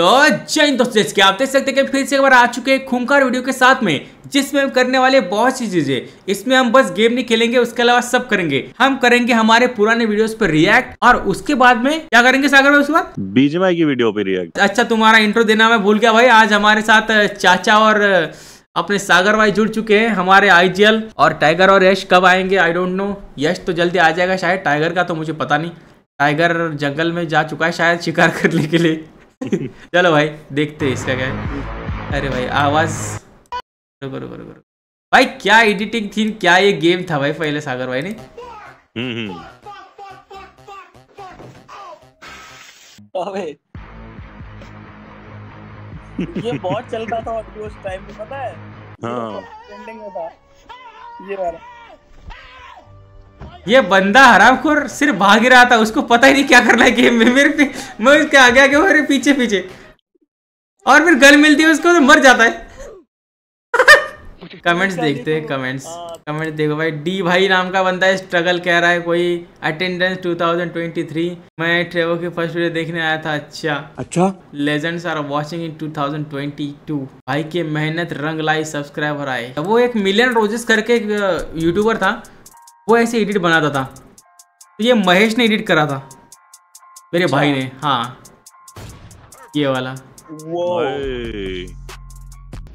तो जय हिंद दोस्तों, इसके आप देख सकते हैं कि फिर से एक बार आ चुके हैं खूंखार वीडियो के साथ में, जिसमें हम करने वाले बहुत सी चीजें। इसमें हम बस गेम नहीं खेलेंगे, उसके अलावा सब करेंगे। हम करेंगे हमारे पुराने वीडियोस पर रिएक्ट, और उसके बाद में क्या करेंगे सागर भाई? उसके बाद बीजीएमआई की वीडियो पे रिएक्ट। अच्छा, तुम्हारा इंट्रो देना मैं भूल गया भाई। आज हमारे साथ चाचा और अपने सागर भाई जुड़ चुके हैं हमारे आईजीएल, और टाइगर और यश कब आएंगे आई डोंट नो। यश तो जल्दी आ जाएगा शायद, टाइगर का तो मुझे पता नहीं, टाइगर जंगल में जा चुका है शायद शिकार करने के लिए। चलो भाई देखते हैं इसका क्या है। अरे भाई आवाज रुको रुको रुको, भाई क्या एडिटिंग थी, क्या ये गेम था भाई पहले सागर भाई ने। ये बहुत चल रहा था उस टाइम में, पता है? हाँ। ट्रेंडिंग में था ये वाला। ये बंदा हरामखोर सिर्फ भाग ही रहा था, उसको पता ही नहीं क्या करना है गेम में। मैं उसके आगे आगे, मेरे पीछे पीछे, और फिर गल मिलती है उसको तो मर जाता है। कमेंट्स देखते हैं, कमेंट्स देखो भाई। डी भाई नाम का बंदा स्ट्रगल कह रहा है कोई, अटेंडेंस 2023। मैं ट्रेवो के फर्स्ट वीडियो देखने आया था। अच्छा, लेजेंड्स आर वाचिंग इन 2022। भाई के मेहनत रंग लाई, सब्सक्राइबर आए। वो एक मिलियन रोजेस करके एक यूट्यूबर था, वो ऐसे एडिट बनाता था, तो ये महेश ने एडिट करा था मेरे भाई ने। हाँ ये वाला,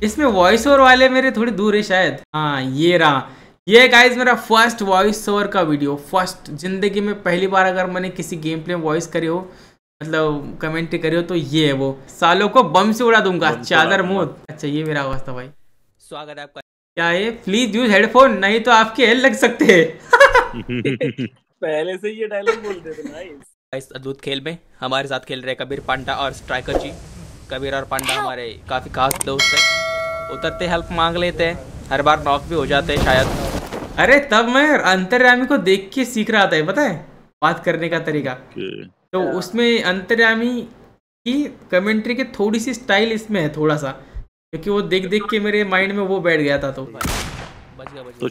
इसमें वॉइस ओवर वाले मेरे थोड़ी दूर है शायद। हाँ ये रहा, ये गाइस मेरा फर्स्ट वॉइस ओवर का वीडियो, फर्स्ट जिंदगी में पहली बार। अगर मैंने किसी गेम प्ले में वॉइस करी हो, मतलब कमेंट्री करी हो, तो ये है वो। सालों को बम से उड़ा दूंगा चादर मोद। अच्छा ये मेरा आवाज था भाई। स्वागत है आपका। क्या है, प्लीज यूज हेडफोन, नहीं तो आपके हेल लग सकते हैं। पहले से ये डायलॉग बोलते थे गाइस। अद्भुत खेल में हमारे साथ खेल रहे कबीर पांडा और स्ट्राइकर जी। कबीर और पांडा हमारे काफी खास दोस्त है, उतरते हेल्प मांग लेते हैं, हर बार नॉक भी हो जाते हैं शायद। अरे तब मैं अंतर्यामी को देख के सीख रहा था, पता है, बात करने का तरीका। तो उसमें अंतर्यामी की कमेंट्री के थोड़ी सी स्टाइल इसमें है थोड़ा सा, क्योंकि वो देख देख के मेरे माइंड में वो बैठ गया था। तो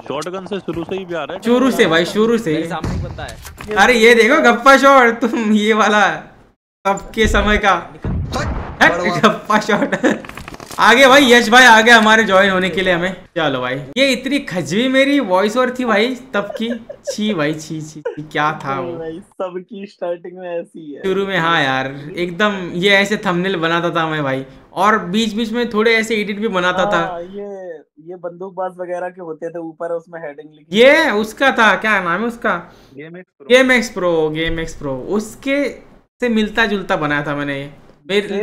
शॉटगन से शुरू से ही भी आ रहा है, शुरू से भाई, शुरू से सामने बनता है। अरे ये देखो गप्पा शॉट, तुम ये वाला सबके समय का गप्पा शॉट। आगे भाई, यश भाई आगे हमारे ज्वाइन होने के लिए हमें। चलो भाई, ये इतनी खजवी मेरी वॉइस ओवर थी भाई तब की। छी भाई छी छी, छी क्या था वो भाई, सबकी स्टार्टिंग में ऐसी है शुरू में। हाँ यार एकदम, ये ऐसे थंबनेल बनाता था मैं भाई, और बीच बीच में थोड़े ऐसे एडिट भी बनाता था। ये बंदूकबाज वगैरह के होते थे, ऊपर उसमें हेडिंग लिखी, ये उसका था, क्या नाम है उसका, गेम एक्स प्रो। उसके से मिलता जुलता बनाया था मैंने ये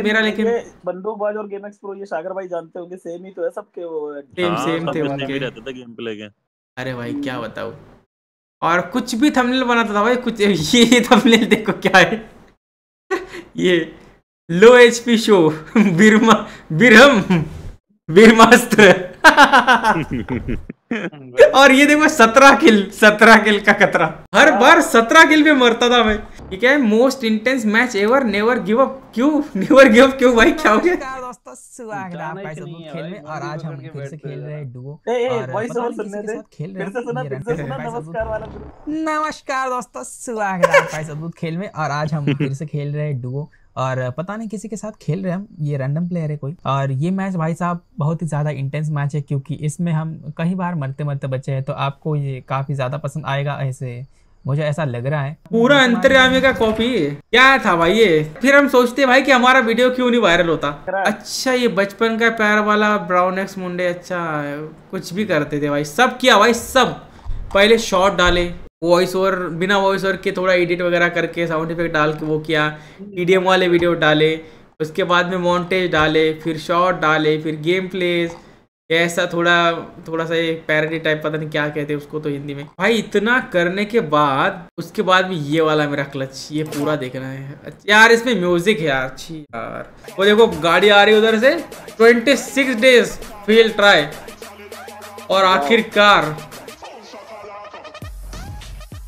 मेरा। लेकिन बंदूकबाज और गेम एक्स प्रो, ये सागर भाई जानते होंगे, सेम ही तो है सबके, वो सेम थे उनके। रहता था गेम प्ले के। अरे भाई क्या बताऊं, और कुछ भी थंबनेल बनाता था भाई कुछ। ये थंबनेल देखो क्या है। ये लो एचपी शो बिरमा बिरहमस्त। और ये देखो 17 किल का कतरा, हर बार 17 किल में मरता था मैं। ठीक है, most intense match ever, never give up. क्यों भाई, क्या हो गया दोस्तों? स्वागत है आपका इस अद्भुत खेल में, और आज हम फिर से खेल रहे हैं डुओ। वॉइस ओवर सुनने दे, फिर से सुना। नमस्कार वाला, नमस्कार दोस्तों, स्वागत है आपका इस अद्भुत खेल में, और आज हम फिर से खेल रहे हैं डुओ, और पता नहीं किसी के साथ खेल रहे हम। ये रैंडम प्लेयर है कोई, और ये मैच भाई साहब बहुत ही ज़्यादा इंटेंस मैच है, क्योंकि इसमें हम कई बार मरते मरते बचे हैं। तो आपको ये काफ़ी ज़्यादा पसंद आएगा, ऐसे मुझे ऐसा लग रहा है। पूरा अंतर्यामी का कॉपी क्या था भाई ये। फिर हम सोचते भाई कि हमारा वीडियो क्यों नहीं वायरल होता। अच्छा ये बचपन का प्यार वाला ब्राउन एक्स मुंडे। अच्छा कुछ भी करते थे भाई, सब किया भाई, सब पहले शॉट डाले, वॉइस ओवर बिना वॉइस ओवर के थोड़ा एडिट वगैरह करके साउंड इफेक्ट डाल के वो किया, ईडीएम वाले वीडियो डाले, उसके बाद में मॉन्टेज डाले, फिर शॉट डाले, फिर गेम प्लेस, ऐसा थोड़ा सा ये पैरोडी टाइप, पता नहीं क्या कहते हैं उसको तो हिंदी में भाई। इतना करने के बाद उसके बाद में ये वाला मेरा क्लच, ये पूरा देखना है यार। इसमें म्यूजिक है यार, छी यार। वो देखो गाड़ी आ रही है उधर से। 26 डेज फील ट्राई, और आखिरकार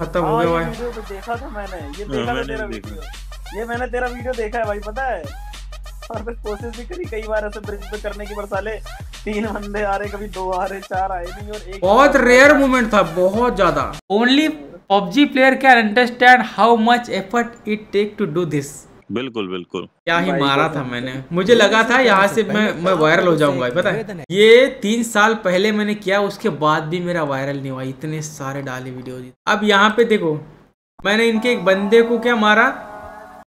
खत्म हो गया भाई। ये देखा था मैंने, ये मैंने तेरा वीडियो देखा है भाई, पता है। और फिर कोशिश भी करी कई बार ऐसे ब्रिज पे करने की, पर साले 3 बंदे आ रहे, कभी 2 आ रहे, 4 आए नहीं, और एक बहुत रेयर मोमेंट था, बहुत ज्यादा। Only PUBG player can understand how much effort it take to do this. बिल्कुल बिल्कुल, क्या ही मारा था मैंने। मुझे लगा था यहाँ से मैं वायरल हो जाऊंगा, पता है। ये 3 साल पहले मैंने किया, उसके बाद भी मेरा वायरल नहीं हुआ, इतने सारे डाले वीडियो। अब यहाँ पे देखो मैंने इनके एक बंदे को क्या मारा।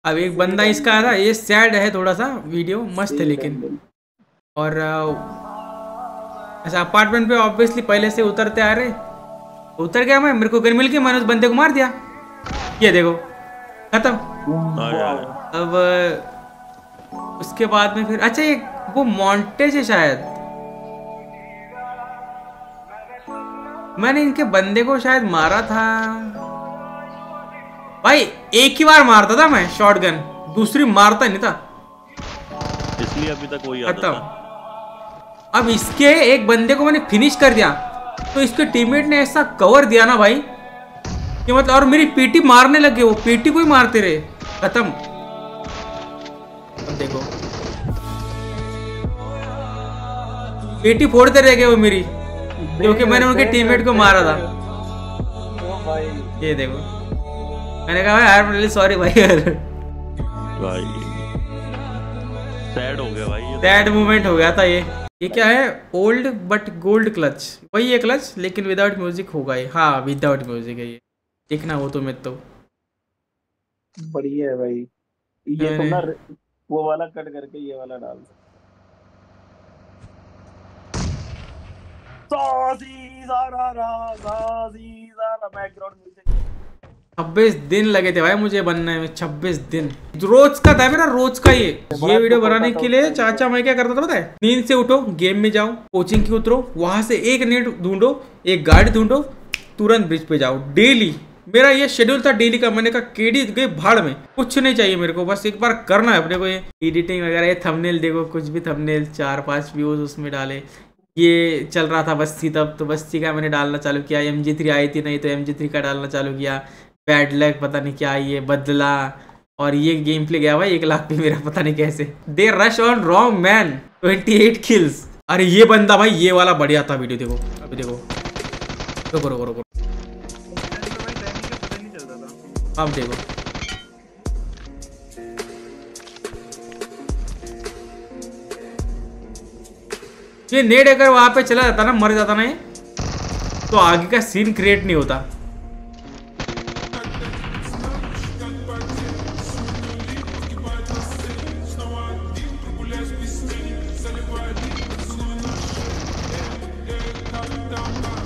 अब एक बंदा इसका आया था, ये सैड है थोड़ा सा वीडियो, मस्त है लेकिन। और अच्छा अपार्टमेंट पे ऑब्वियसली पहले से उतरते आ रहे, उतर गया मैं, मेरे को गन मिल गई, मैंने उस बंदे को मार दिया। ये देखो खत्म। अब उसके बाद में फिर अच्छा ये वो मॉन्टेज है शायद, मैंने इनके बंदे को शायद मारा था भाई। एक ही बार मारता था मैं शॉटगन, दूसरी मारता नहीं था, इसलिए अभी तक वही आता था। अब इसके एक बंदे को मैंने फिनिश कर दिया, तो इसके टीममेट ने ऐसा कवर दिया ना भाई कि मतलब, और मेरी पीटी मारने लगे, वो पीटी को ही मारते रहे। खत्म। अब देखो पीटी फोड़ते रह गए वो मेरी, क्योंकि मैंने उनके टीममेट को मारा था। ये देखो मैंने कहा भाई आई एम रियली सॉरी भाई, भाई सैड हो गया भाई, सैड मोमेंट हो गया था ये। ये क्या है, ओल्ड बट गोल्ड क्लच, वही है क्लच लेकिन विदाउट म्यूजिक होगा ये। हाँ विदाउट म्यूजिक है ये, देखना वो तो मैं तो बढ़िया है भाई। ये तुमने वो वाला कट करके ये वाला डाल दो। 26 दिन लगे थे भाई मुझे बनने में, 26 दिन। रोज का था मेरा, रोज का ये वीडियो बनाने के लिए। चाचा मैं क्या करता था पता है, नींद से उठो, गेम में जाओ, कोचिंग की उतरो, वहां से एक नेट ढूंढो, एक गाड़ी ढूंढो, तुरंत ब्रिज पे जाओ। डेली मेरा ये शेड्यूल था डेली का। मैंने कहा केडी गई भाड़ में, कुछ नहीं चाहिए मेरे को, बस एक बार करना है अपने को। ये एडिटिंग वगैरह, ये थंबनेल देखो, कुछ भी थंबनेल 4-5 व्यूज उसमें डाले। ये चल रहा था बस्ती तब, तो बस्ती का मैंने डालना चालू किया। MG3 आई थी नहीं तो MG3 का डालना चालू किया। बैड लक पता नहीं क्या, ये बदला। और ये गेम प्ले गया भाई 1 लाख पे मेरा, पता नहीं कैसे। They rush on wrong man, 28 kills. अरे ये बंदा भाई, ये वाला बढ़िया था वीडियो, देखो अभी देखो, रुको रुको रुको, अब देखो ये नेट अगर वहां पे चला जाता ना, मर जाता ना, तो आगे का सीन क्रिएट नहीं होता।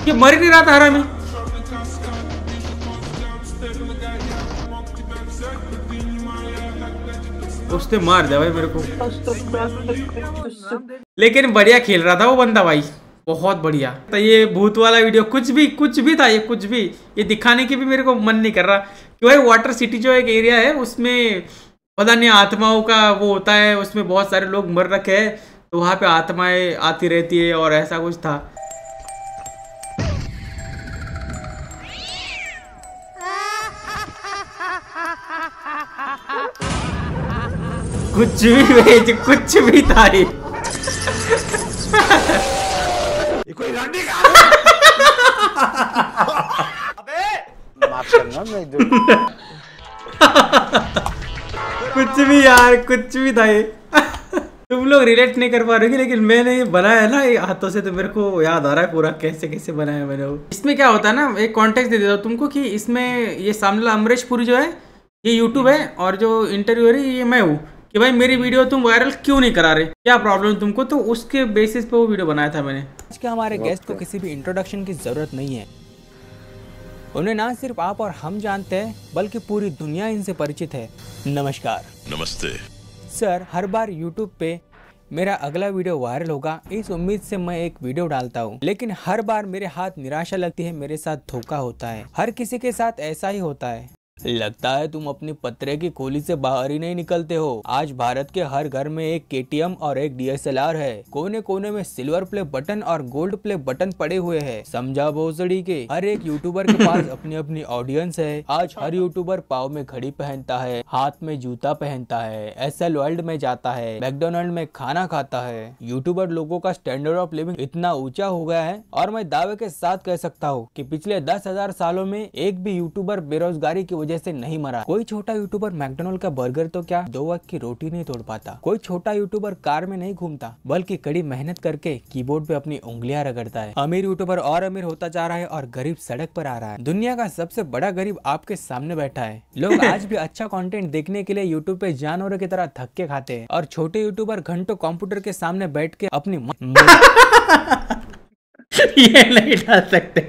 ये मर नहीं रहा था हरा में। उसने मार दिया भाई मेरे को, लेकिन बढ़िया खेल रहा था वो बंदा भाई, बहुत बढ़िया। तो ये भूत वाला वीडियो कुछ भी था ये, कुछ भी। ये दिखाने की भी मेरे को मन नहीं कर रहा कि भाई वाटर सिटी जो एक एरिया है उसमें पता नहीं आत्माओं का वो होता है, उसमें बहुत सारे लोग मर रखे हैं तो वहाँ पे आत्माएं आती रहती है और ऐसा कुछ था। कुछ भी था ये। कोई रानी का अबे माफ करना मैं कुछ भी यार, कुछ भी था ये। तुम लोग रिलेट नहीं कर पा रहे हो लेकिन मैंने ये बनाया है ना ये हाथों से, तो मेरे को याद आ रहा है पूरा कैसे कैसे बनाया मैंने वो। इसमें क्या होता है ना, एक कॉन्टेक्स्ट दे देता हूँ तुमको कि इसमें ये सामला अमरीश पुरी जो है ये यूट्यूब है, और जो इंटरव्यूअर है ये मैं हूँ, कि भाई मेरी वीडियो तुम वायरल क्यों नहीं करा रहे, क्या प्रॉब्लम तुमको। तो उसके बेसिस पे वो वीडियो बनाया था मैंने। आज के हमारे गेस्ट को किसी भी इंट्रोडक्शन की जरूरत नहीं है, उन्हें ना सिर्फ आप और हम जानते हैं बल्कि पूरी दुनिया इनसे परिचित है। नमस्कार, नमस्ते सर। हर बार यूट्यूब पे मेरा अगला वीडियो वायरल होगा इस उम्मीद से मैं एक वीडियो डालता हूँ, लेकिन हर बार मेरे हाथ निराशा लगती है, मेरे साथ धोखा होता है। हर किसी के साथ ऐसा ही होता है। लगता है तुम अपने पतरे की खोली से बाहर ही नहीं निकलते हो। आज भारत के हर घर में एक KTM और एक DSLR है, कोने कोने में सिल्वर प्ले बटन और गोल्ड प्ले बटन पड़े हुए हैं। समझा भोसड़ी के। हर एक यूट्यूबर के पास अपनी अपनी ऑडियंस है। आज हर यूट्यूबर पाव में घड़ी पहनता है, हाथ में जूता पहनता है, SL World में जाता है, मैकडोनल्ड में खाना खाता है। यूट्यूबर लोगों का स्टैंडर्ड ऑफ लिविंग इतना ऊंचा हो गया है, और मैं दावे के साथ कह सकता हूँ की पिछले 10,000 सालों में एक भी यूट्यूबर बेरोजगारी की वजह से नहीं मरा। कोई छोटा यूट्यूबर मैकडोनल्ड का बर्गर तो क्या 2 वक्त की रोटी नहीं तोड़ पाता। कोई छोटा यूट्यूबर कार में नहीं घूमता, बल्कि कड़ी मेहनत करके कीबोर्ड पे अपनी उंगलियां रगड़ता है। अमीर यूट्यूबर और अमीर होता जा रहा है और गरीब सड़क पर आ रहा है। दुनिया का सबसे बड़ा गरीब आपके सामने बैठा है। लोग आज भी अच्छा कंटेंट देखने के लिए यूट्यूब पे जानवरों की तरह धक्के खाते हैं और छोटे यूट्यूबर घंटों कंप्यूटर के सामने बैठ के अपनी ये नहीं डाल सकते।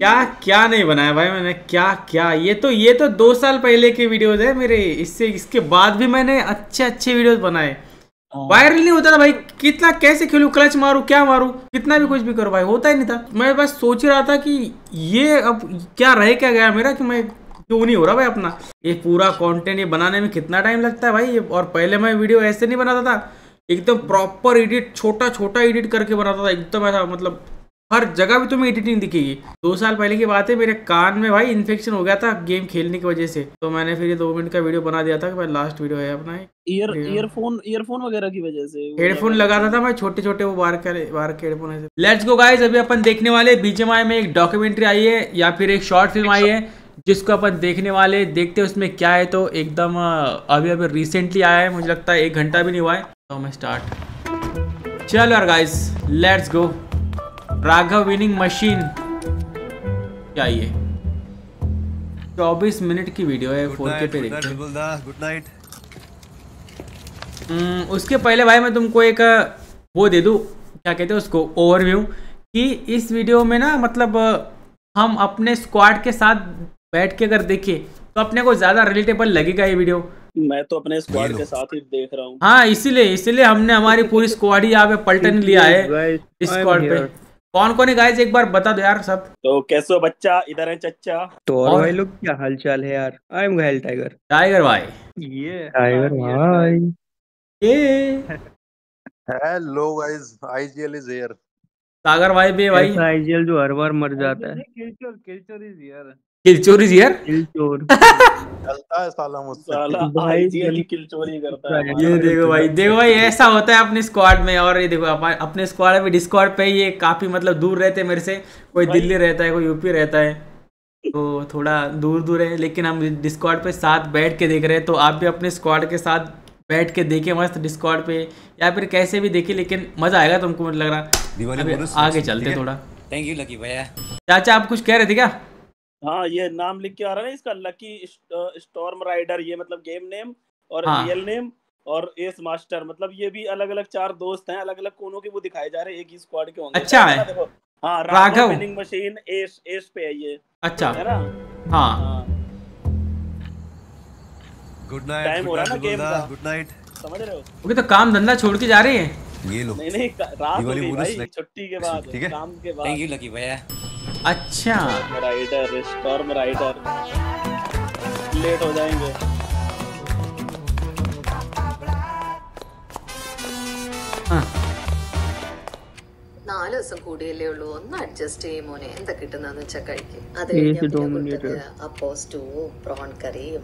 क्या क्या नहीं बनाया भाई मैंने, क्या क्या। ये तो 2 साल पहले के वीडियोस है मेरे। इससे इसके बाद भी मैंने अच्छे अच्छे वीडियोस बनाए। वायरल नहीं होता था भाई। कितना कैसे खेलूं, क्लच मारूं, क्या मारूं, कितना भी कुछ भी करो भाई, होता ही नहीं था। मैं बस सोच रहा था कि ये अब क्या रह क्या गया मेरा कि मैं क्यों नहीं हो रहा भाई अपना। ये पूरा कंटेंट ये बनाने में कितना टाइम लगता है भाई। और पहले मैं वीडियो ऐसे नहीं बनाता था, एकदम प्रॉपर एडिट, छोटा छोटा एडिट करके बनाता था एकदम ऐसा, मतलब हर जगह भी तुम्हें एडिटिंग दिखेगी। 2 साल पहले की बात है, मेरे कान में भाई इन्फेक्शन हो गया था गेम खेलने की वजह से, तो मैंने फिर ये 2 मिनट का वीडियो बना दिया था कि भाई लास्ट वीडियो है अपना। ईयरफोन वगैरह की वजह से हेडफोन लगाता था मैं, छोटे छोटे वो बाहर के हेडफोन है। लेट्स गो गाइस, अभी अपन देखने वाले बीजीएमआई में एक डॉक्यूमेंट्री आई है या फिर एक शॉर्ट फिल्म आई है जिसको अपन देखने वाले, देखते हैं उसमें क्या है। तो एकदम अभी अभी रिसेंटली आया है, मुझे लगता है 1 घंटा भी नहीं हुआ है। तो मैं स्टार्ट, चलो यार guys let's go. Raghav winning machine, क्या ये 24 मिनट की वीडियो है, 4K पे देखते हैं। Good night. उसके पहले भाई मैं तुमको एक वो दे दूँ, क्या कहते हैं उसको, ओवरव्यू, कि इस वीडियो में ना मतलब हम अपने स्क्वाड के साथ बैठ के अगर देखें तो अपने को ज़्यादा रिलेटेबल लगेगा ये वीडियो। मैं तो अपने स्क्वाड के साथ ही देख रहा हूँ। हाँ, इसीलिए हमने हमारी पूरी स्क्वाड ही यहाँ पे पलटन लिया है। इस स्क्वाड पे कौन कौन है गाइस एक बार बता दो यार सब। तो कैसे हो बच्चा, इधर है चच्चा। तो और भाई लोग क्या हालचाल है यार। आई एम घायल टाइगर भाई। ये टाइगर भाई, ये hello guys, IGL is here. Sagar भाई भी भाई, आईजीएल जो हर बार मर जाता है। किलचोर इज हियर। किलचोर इज हियर। किलचोर चलता है साला मुझसे भाई, जेल किलचोरी करता है। ये देखो भाई ऐसा होता है अपने स्क्वाड में। और ये देखो अपने स्क्वाड में डिस्कॉर्ड पे ये काफी मतलब दूर रहते हैं मेरे से। कोई दिल्ली रहता है, कोई यूपी रहता है, तो थोड़ा दूर है, लेकिन हम डिस्कॉर्ड पे साथ बैठ के देख रहे हैं। तो आप भी अपने स्क्वाड के साथ बैठ के देखे मस्त डिस्कॉर्ड पे, या फिर कैसे भी देखे, लेकिन मजा आएगा तुमको लग रहा। आगे चलते थोड़ा। थैंक यू लकी भैया। चाचा आप कुछ कह रहे थे क्या? हाँ, ये नाम लिख के आ रहा है इसका, लकी स्टॉर्म राइडर। ये मतलब गेम नेम और रियल नेम और एस मास्टर, मतलब ये भी अलग अलग 4 दोस्त हैं, अलग अलग कोनों के वो दिखाए जा रहे हैं, एक ही स्क्वाड के होंगे। अच्छा है। देखो हाँ, राघव विनिंग मशीन एस पे है ये। अच्छा है ना। हाँ, गुड नाइट। टाइम हो रहा है ना गेम का। गुड नाइट, समझ रहे हो। ओके, तो काम धंधा छोड़ के जा रहे हैं ये लोग। नहीं, रात हो गई भाई, छुट्टी के बाद, काम के बाद। थैंक यू लकी भैया। अच्छा, स्टॉर्म राइडर लेट हो जाएंगे।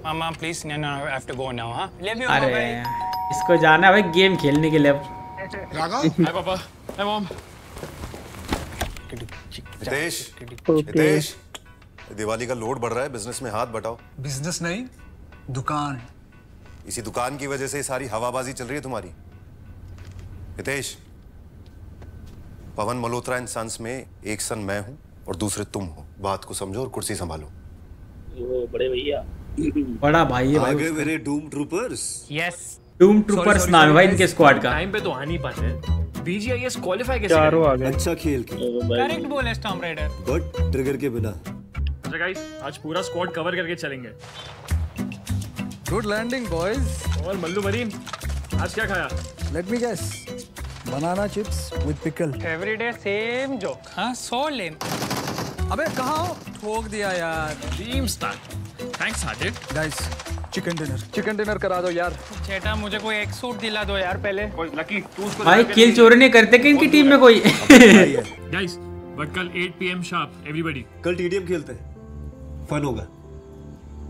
मामा please, I have to go now. हां, अरे इसको जाना है भाई गेम खेलने के लिए। राघव, हाय पापा, हाय मॉम। हितेश, दिवाली का लोड बढ़ रहा है, बिजनेस में हाथ बटाओ। बिजनेस नहीं, दुकान। इसी दुकान की वजह से सारी हवाबाजी चल रही है तुम्हारी। हितेश, पवन मल्होत्रा एंड सन्स में एक सन मैं हूँ और दूसरे तुम हो। बात को समझो और कुर्सी संभालो। वो बड़े भैया, बड़ा भाई है भाई। आगे मेरे doom troopers. Yes, doom troopers नाम है भाई इनके स्क्वाड का। टाइम पे तो आ नहीं पाते। बीजीआईएस क्वालीफाई कैसे आ गए? अच्छा खेल के, करेक्ट बोल है स्टॉर्म राइडर, बट ट्रिगर के बिना। अच्छा गाइस, आज पूरा स्क्वाड कवर करके चलेंगे। Good landing boys. और मल्लू मरीन, आज क्या खाया? Let me guess, banana chips with pickle. Every day same joke. हां, सो लेम। अबे कहां हो, ठोक दिया यार। Team start. थैंक्स हाजिर। गाइस, चिकन डिनर करा दो यार। चेटा, मुझे कोई एक सूट दिला दो यार पहले। कोई लकी तू उसको भाई, किल चोरी नहीं करते कि इनकी टीम में कोई। गाइस, बट कल 8 पीएम शार्प एवरीबॉडी, कल टीडीएम खेलते हैं, फन होगा।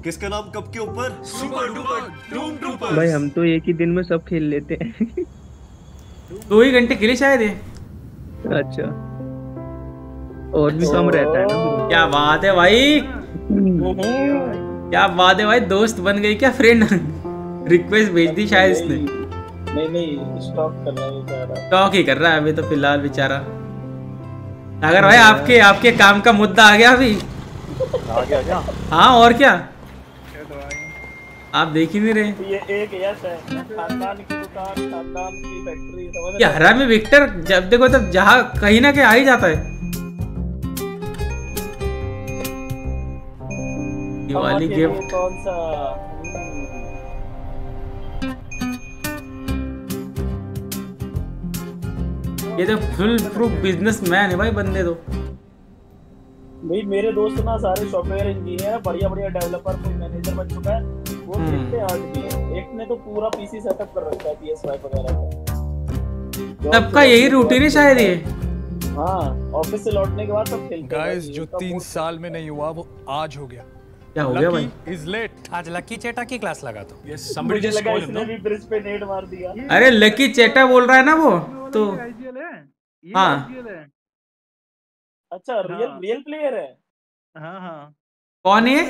किसका नाम कब के ऊपर? Super duper doom trooper. भाई हम तो एक ही दिन में सब खेल लेते हैं। 2 ही घंटे के लिए शायद है। अच्छा, और भी कम रहता है ना। क्या बात है भाई, क्या बात है भाई, दोस्त बन गई क्या फ्रेंड? रिक्वेस्ट भेज दी शायद इसने। नहीं स्टॉक कर रहा है बेचारा, स्टॉक ही कर रहा है अभी तो फिलहाल बेचारा। अगर भाई आपके आपके काम का मुद्दा आ गया अभी। आ गया क्या? हाँ और क्या, आप देख ही नहीं रहे। ये एक यस है, खानदान की दुकान, खानदान की फैक्ट्री, समझ रहे हो? हरामी विक्टर जब देखो तब जहाँ कहीं ना कहीं आ ही जाता है। दिवाली गिफ्ट कौन सा? ये तो फुल प्रूफ बिजनेसमैन है भाई बंदे तो। भाई मेरे दोस्त ना सारे सॉफ्टवेयर इंजीनियर, बढ़िया बढ़िया डेवलपर, कोई मैनेजर बन चुका है। वो कितने हार्ड भी है, एक ने तो पूरा पीसी सेटअप कर रखा है PS5 वगैरह का। सबका यही रूटीन है शायद ये। हां, ऑफिस से लौटने के बाद सब खेलते हैं। गाइस जो 3 साल में नहीं हुआ वो आज हो गया। क्या हो गया भाई? Is late. आज लकी चेटा की क्लास लगा तो। ये समबडी जस्ट लगा, इसने भी ब्रिज पे नेट मार दिया। अरे लकी चेटा बोल रहा है ना वो तो। हां अच्छा, रियल प्लेयर है। हाँ हाँ कौन है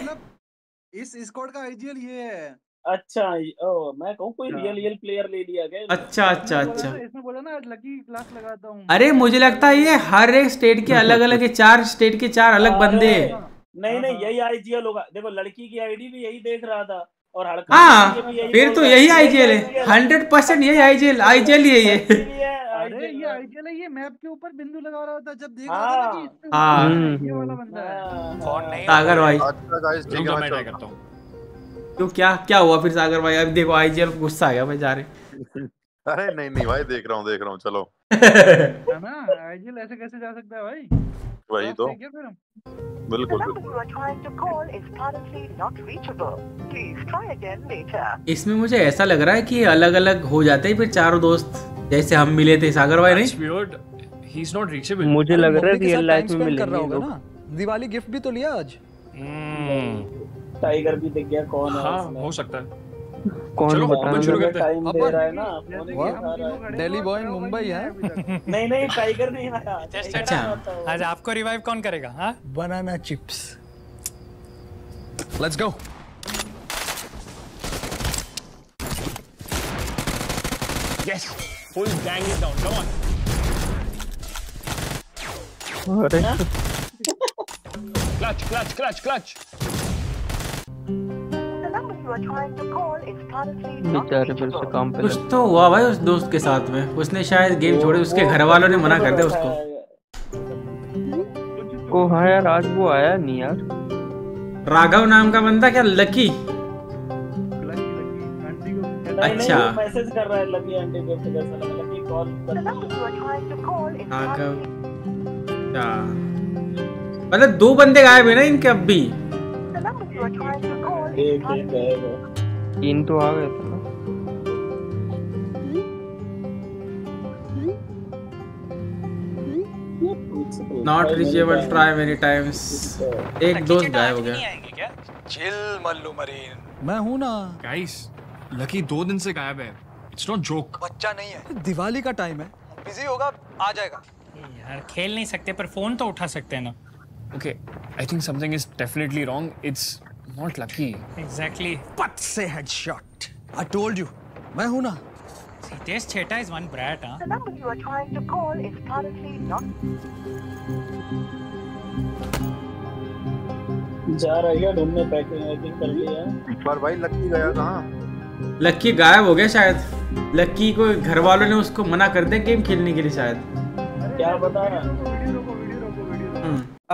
इस स्क्वाड का आईजीएल? ये है। अच्छा ओ, मैं कहूं कोई रियल प्लेयर ले लिया गया। अच्छा अच्छा अच्छा, इसमें बोला ना लकी क्लास लगाता हूं। अरे मुझे लगता है ये हर एक स्टेट के अलग अलग है, 4 स्टेट के 4 अलग बंदे। नहीं नहीं यही आईजीएल होगा। देखो लड़की की आईडी भी यही देख रहा था और हड़का। हाँ फिर तो यही आईजीएल है, 100% यही आईजीएल ही है ये। अरे ये आईजीएल है, ये मैप के ऊपर बिंदु लगा रहा था जब देख रहा था कि हां ये वाला बंदा है। कौन नहीं सागर भाई? अच्छा गाइस ठीक है, मैं ट्राई करता हूं। तो क्या क्या हुआ फिर सागर भाई? अभी देखो आईजीएल गुस्सा आ गया भाई जा रहे। अरे नहीं नहीं भाई देख रहा हूं देख रहा हूं, चलो है ना। आईजीएल ऐसे कैसे जा सकता है भाई? वही तो बिल्कुल। इसमें मुझे ऐसा लग रहा है कि अलग अलग हो जाते हैं फिर चारों दोस्त, जैसे हम मिले थे सागर भाई। नहीं मुझे लग रहा है रियल लाइफ में मिल रहा होगा ना। दिवाली गिफ्ट भी तो लिया आज। टाइगर भी दिख गया, कौन है? हाँ हो सकता है कौन बताना। शुरू करते हैं, दे रहा है ना दिल्ली बॉय मुंबई है। नहीं नहीं टाइगर नहीं आया। अच्छा आज आपको रिवाइव कौन करेगा? हाँ banana chips, let's go. Yes full gang is down, come on. अरे क्लच क्लच क्लच क्लच। कुछ तो हुआ भाई उस दोस्त के साथ में, उसने शायद गेम छोड़ी, उसके घर वालों ने मना कर दिया उसको को। हाँ यार आज वो आया नहीं यार, राघव नाम का बंदा। क्या लकी? अच्छा मैसेज कर रहा है लकी आंटी को, लकी कॉल राघव। मतलब 2 बंदे गायब है ना इनके अब भी। तो आ गए थे ना। Not reachable, try many times. एक दोस्त गायब हो गया। चिल मल्लू मरीन, मैं हूँ ना। गाइस लकी 2 दिन से गायब है, इट्स नॉट जोक। बच्चा नहीं है, दिवाली का टाइम है, बिजी होगा आ जाएगा। यार खेल नहीं सकते पर फोन तो उठा सकते हैं ना। Okay, I think something is definitely wrong. It's not lucky. Exactly. But say headshot. I told you. मैं हूँ ना। This cheta is one brat, huh? The number you are trying to call is currently not. जा रहा है क्या ढूंढने? Packing वैकिंग कर ली है। पर भाई लकी गया कहाँ? लकी गायब हो गया शायद। लकी को घर वालों ने उसको मना कर दिया गेम खेलने के लिए शायद। क्या बता रहा?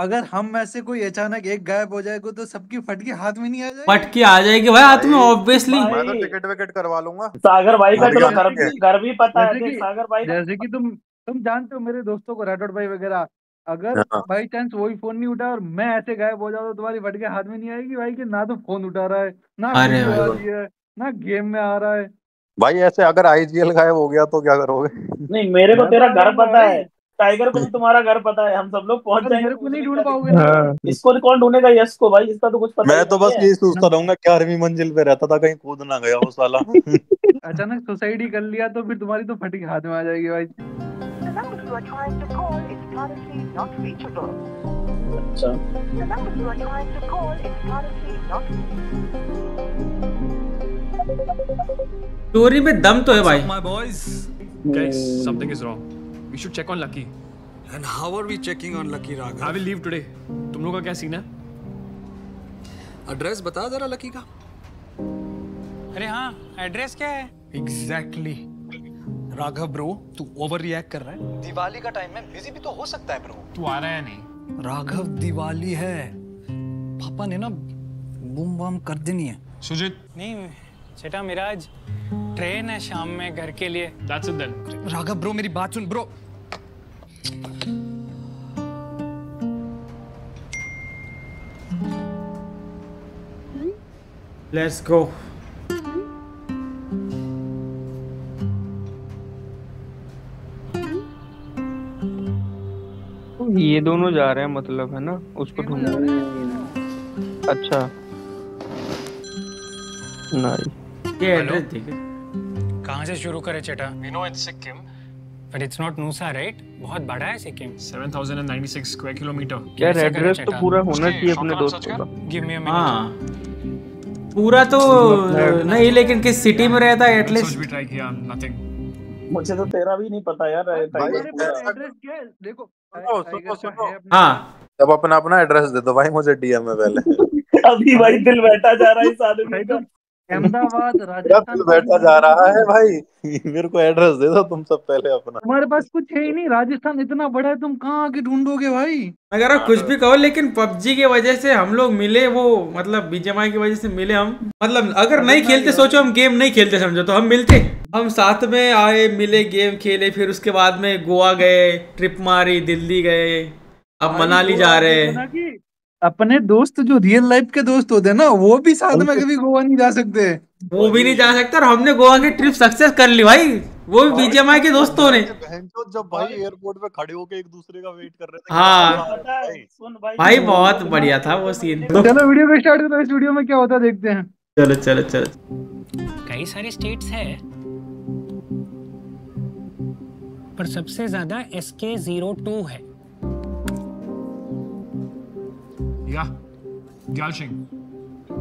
अगर हम में से कोई अचानक एक गायब हो जाएगा तो सबकी फटकी हाथ में नहीं आ जाएगी। फटकी आ जाएगी भाई हाथ में ऑब्वियसली। मैं तो टिकट विकेट करवा लूंगा। सागर भाई का तो घर भी पता है कि सागर भाई, जैसे कि तुम जानते हो मेरे दोस्तों को राठौड़ भाई वगैरह। अगर बाई चांस वही फोन नहीं उठा और मैं ऐसे गायब हो जाऊँ तो तुम्हारी फटकी हाथ में नहीं आएगी भाई, की ना तो फोन उठा रहा है ना गेम में आ रहा है भाई। ऐसे अगर आईजीएल गायब हो गया तो क्या करोगे? नहीं मेरे को तेरा घर पता है, टाइगर को भी तुम्हारा घर पता है, हम सब लोग पहुंच जाएंगे। को नहीं ढूंढ पाओगे। हाँ। इसको कौन ढूंढेगा? यस को भाई इसका तो कुछ पता। मैं तो बस ये सोचता रहूंगा 4वीं मंजिल पे रहता था, कहीं कूद ना गया वो साला। अचानक सुसाइड ही कर लिया तो फिर तुम्हारी तो फटी हाथ में आ जाएगी भाई। you are trying to call is currently not reachable. अच्छा. The number you are trying to call is currently not. Story में दम तो है भाई. My boys, guys, something is wrong. We should check on Lucky. And how are we checking on Lucky, Raghav? I will leave today. तुम लोगों का क्या scene है? एड्रेस बता जरा लकी का. अरे हाँ, एड्रेस क्या है? Exactly. राघव ब्रो, तू ओवर रिएक्ट कर रहा है. दिवाली का टाइम है, बिजी भी तो हो सकता है ब्रो. तू आ रहा है नहीं? राघव दिवाली है, पापा ने ना बूम बम कर देनी है. सुजीत नहीं सेटा, मेरा आज ट्रेन है शाम में घर के लिए. That's it then. Raghav bro मेरी बात सुन ब्रो. Let's go. ये दोनों जा रहे हैं मतलब, है ना, उसको ढूंढ रहे हैं. अच्छा नाइस. ये एड्रेस देख कहां से शुरू करे chetta. We know it's Sikkim but it's not नूसा राइट. बहुत बड़ा है सिक्किम, 7096 स्क्वायर किलोमीटर. क्या एड्रेस तो पूरा होना चाहिए अपने दोस्त का. Give me a minute. पूरा तो नहीं लेकिन किस सिटी में रहता है एटलीस्ट. कुछ भी ट्राई किया नथिंग. मुझे तो तेरा भी नहीं पता यार एड्रेस क्या है. देखो हाँ जब अपना अपना एड्रेस दे दो भाई मुझे डीएम में पहले. अभी भाई दिल बैठा जा रहा है इस आदमी का. अहमदाबाद राजस्थान बैठा जा रहा है भाई. मेरे को एड्रेस दे दो तुम सब पहले अपना. हमारे पास कुछ है ही नहीं. राजस्थान इतना बड़ा है, तुम कहाँ आके ढूंढोगे भाई. मैं कह रहा कुछ भी कहो लेकिन पबजी की वजह से हम लोग मिले, वो मतलब बीजेएमआई की वजह से मिले हम. मतलब अगर नहीं खेलते, सोचो हम गेम नहीं खेलते समझो, तो हम मिलते. हम साथ में आए, मिले, गेम खेले, फिर उसके बाद में गोवा गए, ट्रिप मारी, दिल्ली गए, अब मनाली जा रहे हैं. अपने दोस्त जो रियल लाइफ के दोस्त होते हैं ना, वो भी साथ में कभी गोवा नहीं जा सकते, वो भी नहीं जा सकते. और हमने गोवा की ट्रिप सक्सेस कर ली भाई, वो भी बीजेएमआई के दोस्तों ने. जब भाई एयरपोर्ट पे खड़े होके एक दूसरे का वेट कर रहे थे. हाँ भाई बहुत बढ़िया था वो सीन. चलो वीडियो को स्टार्ट करते हैं. वीडियो में क्या होता देखते हैं. चलो चलो चलो. कई सारे स्टेट्स है पर सबसे ज्यादा SK02 है. या Gyalshing.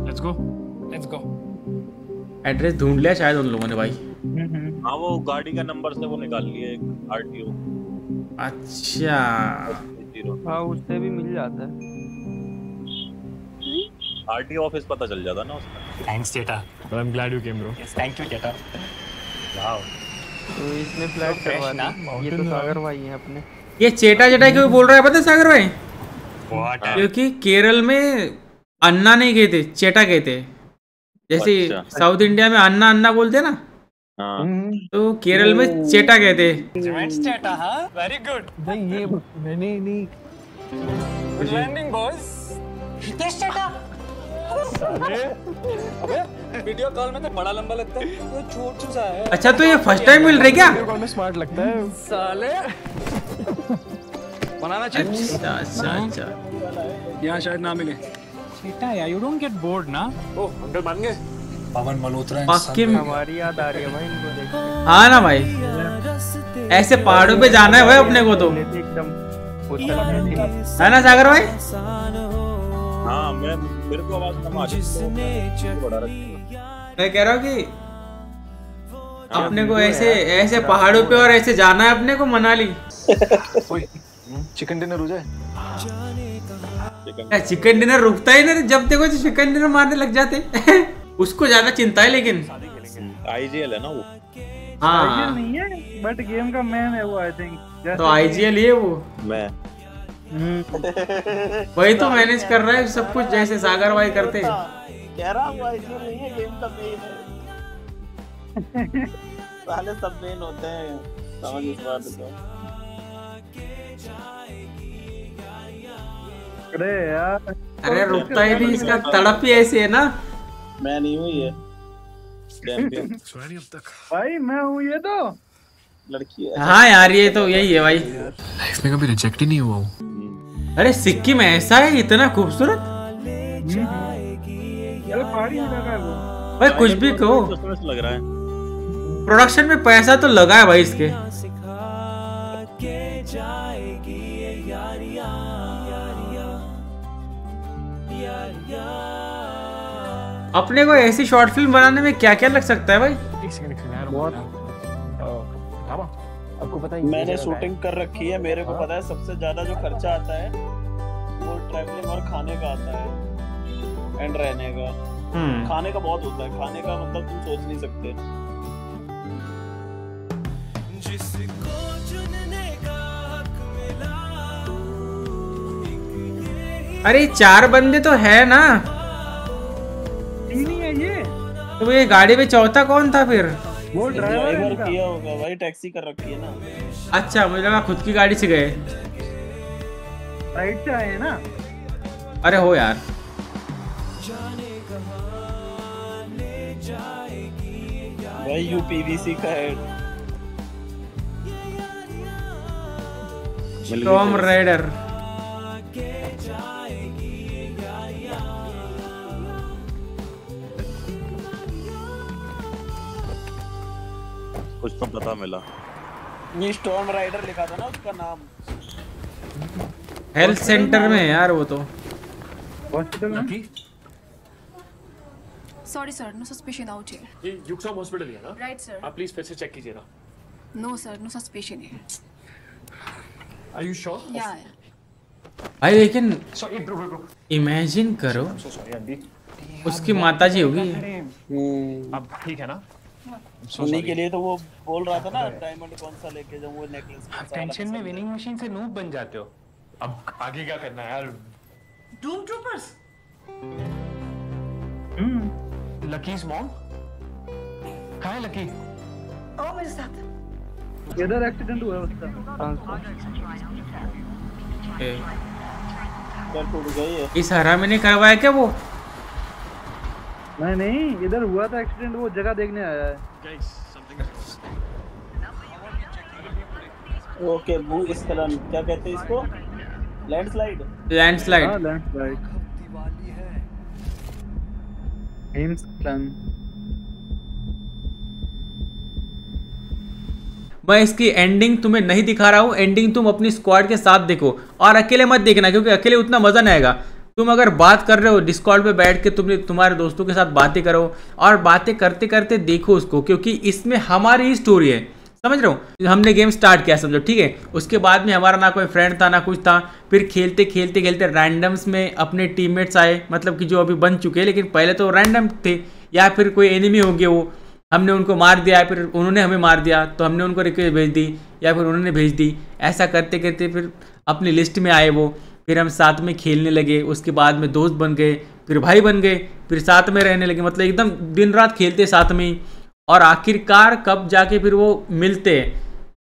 Let's go let's go. Address ढूंढ लिया शायद उन लोगों ने भाई. हाँ वो गाड़ी का नंबर से वो निकाल लिया एक RTO. अच्छा हाँ उससे भी मिल जाता है. RTO ऑफिस पता चल जाता ना उसका. Thanks chetta. I am glad you came bro. Yes thank you chetta. Wow तो इसने फ्लैट करवाना. ये तो सागर भाई हैं अपने. ये चेटा चेटा क्यों बोल रहा है पता है सागर भाई, क्योंकि केरल में अन्ना नहीं कहते, चेटा कहते. जैसे साउथ इंडिया में अन्ना अन्ना बोलते ना, तो केरल में चेटा कहते. चेटा हाँ वेरी गुड. नहीं ये मैंने नहीं. Good morning boss. Hitesh chetta. अबे वीडियो कॉल में तो बड़ा लंबा लगता है, वो छोटू सा है. अच्छा तो ये फर्स्ट टाइम मिल रहे क्या? वीडियो कॉल में स्मार्ट लगता है साले. Banana chips. अच्छा अच्छा यहाँ शायद ना मिले चेटा. यार यू डोंट गेट बोर्ड ना. ओ अंकल मान गए पवन मल्होत्रा इंसान. हमारी याद आ रही है भाई इनको देख. हाँ ना भाई ऐसे पहाड़ों पे जाना है भाई अपने को तो है ना सागर भाई. हाँ मैं मेरे को आवाज कम आ रही है. मैं कह रहा हूँ कि अपने को ऐसे ऐसे पहाड़ों पे और ऐसे जाना है अपने को मनाली. चिकन डिनर हो जाए. चिकन डिनर रुकता ही नहीं, जब देखो चिकन डिनर मारने लग जाते. उसको ज्यादा चिंता है लेकिन आईजीएल है ना वो. हाँ नहीं है बट गेम का मैन है वो आई थिंक. तो आईजीएल ही है वो. मैं वही तो मैनेज कर रहा है सब कुछ जैसे सागर भाई करते. कह रहा हूँ आईजीएल नहीं है गेम का मैन है. साले सब मैन होते हैं समझ इस बात को. अरे यार अरे रुकता ही नहीं, इसका तड़प ही ऐसी है ना. मैं नहीं हूँ ये भाई, मैं हूँ ये तो लड़की है. हाँ यार ये तो यही है भाई. लाइफ में कभी रिजेक्ट ही नहीं हुआ हूँ. अरे सिक्किम ऐसा है इतना खूबसूरत भाई, कुछ भी कहो. प्रोडक्शन में पैसा तो लगा है भाई इसके. जाएगी ये यारिया यारिया यारिया। अपने को ऐसी शॉर्ट फिल्म बनाने में क्या क्या लग सकता है भाई? आपको पता है मैंने शूटिंग कर रखी है, मेरे को पता है सबसे ज्यादा जो खर्चा आता है वो ट्रैवलिंग और खाने का आता है एंड रहने का। खाने का बहुत होता है, खाने का मतलब तुम सोच नहीं सकते। जिसको चुनने का हक मिला ये। अरे चार बंदे तो है ना, तीन ही है ये तो। ये गाड़ी में चौथा कौन था फिर? वो ड्राइवर किया होगा भाई, टैक्सी कर रखी है ना। अच्छा मुझे लगा खुद की गाड़ी से गए। राइट से आए है ना। अरे हो यार भाई, यूपीवीसी का है टॉम राइडर। कुछ तो पता मिला, ये टॉम राइडर लिखा था ना उसका नाम। हेल्थ सेंटर में यार वो तो हॉस्पिटल है। Sorry sir, no suspicion out here. ये युक्सा हॉस्पिटल है ना? Right sir. आप प्लीज फिर से चेक कीजिएगा। नो सर, नो सस्पेशन है। Are you sure? Yeah. अरे लेकिन इमेजिन करो उसकी माताजी होगी। अब ठीक है ना? सुनने के लिए तो वो बोल रहा था ना, डायमंड कौन सा लेके जाऊं, वो नेकलेस। टेंशन में विनिंग मशीन से नूब बन जाते हो। अब आगे क्या करना है यार? Doom troopers. लकीज मॉम कहाँ है? लकी आओ मेरे साथ। इधर एक्सीडेंट हुआ उसका। सर टूट गई है। इस हरामी ने करवाया क्या वो? नहीं नहीं, इधर हुआ था एक्सीडेंट, वो जगह देखने आया है। ओके वो इस तरह क्या कहते हैं इसको? लैंडस्लाइड। लैंडस्लाइड हां लैंडस्लाइड दिवाली है। एम्स प्लान। मैं इसकी एंडिंग तुम्हें नहीं दिखा रहा हूँ। एंडिंग तुम अपनी स्क्वाड के साथ देखो और अकेले मत देखना, क्योंकि अकेले उतना मज़ा नहीं आएगा। तुम अगर बात कर रहे हो डिस्कॉर्ड पे बैठ के, तुमने तुम्हारे दोस्तों के साथ बातें करो और बातें करते करते देखो उसको, क्योंकि इसमें हमारी ही स्टोरी है, समझ रहे हो? हमने गेम स्टार्ट किया समझो, ठीक है? उसके बाद में हमारा ना कोई फ्रेंड था ना कुछ था। फिर खेलते खेलते खेलते रैंडम्स में अपने टीममेट्स आए, मतलब कि जो अभी बन चुके हैं, लेकिन पहले तो रैंडम थे, या फिर कोई एनिमी हो गए वो हमने उनको मार दिया, फिर उन्होंने हमें मार दिया तो हमने उनको रिक्वेस्ट भेज दी या फिर उन्होंने भेज दी। ऐसा करते करते फिर अपनी लिस्ट में आए वो, फिर हम साथ में खेलने लगे, उसके बाद में दोस्त बन गए, फिर भाई बन गए, फिर साथ में रहने लगे, मतलब एकदम दिन रात खेलते साथ में ही। और आखिरकार कब जाके फिर वो मिलते हैं,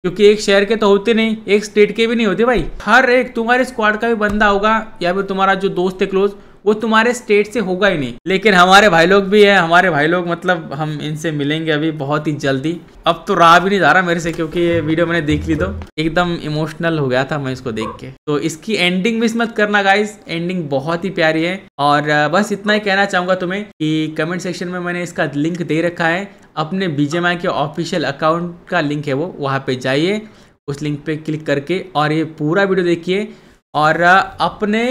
क्योंकि एक शहर के तो होते नहीं, एक स्टेट के भी नहीं होते भाई। हर एक तुम्हारे स्क्वाड का भी बंदा होगा या फिर तुम्हारा जो दोस्त है क्लोज, वो तुम्हारे स्टेट से होगा ही नहीं। लेकिन हमारे भाई लोग भी है, हमारे भाई लोग मतलब हम इनसे मिलेंगे अभी बहुत ही जल्दी। अब तो रहा भी नहीं जा रहा मेरे से, क्योंकि ये वीडियो मैंने देख ली तो एकदम इमोशनल हो गया था मैं इसको देख के। तो इसकी एंडिंग मिस मत करना गाइस, एंडिंग बहुत ही प्यारी है। और बस इतना ही कहना चाहूँगा तुम्हें कि कमेंट सेक्शन में मैंने इसका लिंक दे रखा है, अपने BGMI के ऑफिशियल अकाउंट का लिंक है वो, वहाँ पर जाइए, उस लिंक पर क्लिक करके और ये पूरा वीडियो देखिए। और अपने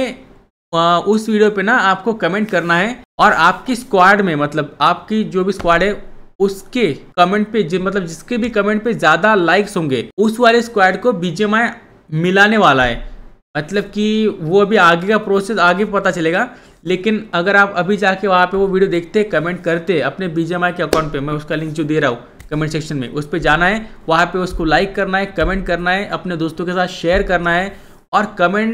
उस वीडियो पे ना आपको कमेंट करना है और आपकी स्क्वाड में, मतलब आपकी जो भी स्क्वाड है उसके कमेंट पे मतलब जिसके भी कमेंट पे ज़्यादा लाइक्स होंगे उस वाले स्क्वाड को BGMI मिलाने वाला है। मतलब कि वो अभी आगे का प्रोसेस आगे पता चलेगा, लेकिन अगर आप अभी जाके वहाँ पे वो वीडियो देखते कमेंट करते अपने BGMI के अकाउंट पर, मैं उसका लिंक जो दे रहा हूँ कमेंट सेक्शन में, उस पर जाना है, वहाँ पर उसको लाइक करना है, कमेंट करना है, अपने दोस्तों के साथ शेयर करना है और कमेंट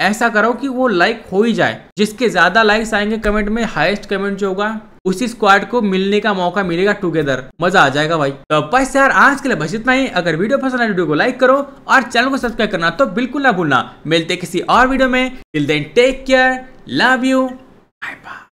ऐसा करो कि वो लाइक हो ही जाए। जिसके ज़्यादा लाइक्स आएंगे कमेंट में, हाईएस्ट कमेंट जो होगा उसी स्क्वाड को मिलने का मौका मिलेगा टुगेदर, मज़ा आ जाएगा भाई। तो बस यार आज के लिए बस इतना ही। अगर वीडियो पसंद आए वीडियो को लाइक करो और चैनल को सब्सक्राइब करना तो बिल्कुल ना भूलना। मिलते किसी और वीडियो में, till then take care, love you.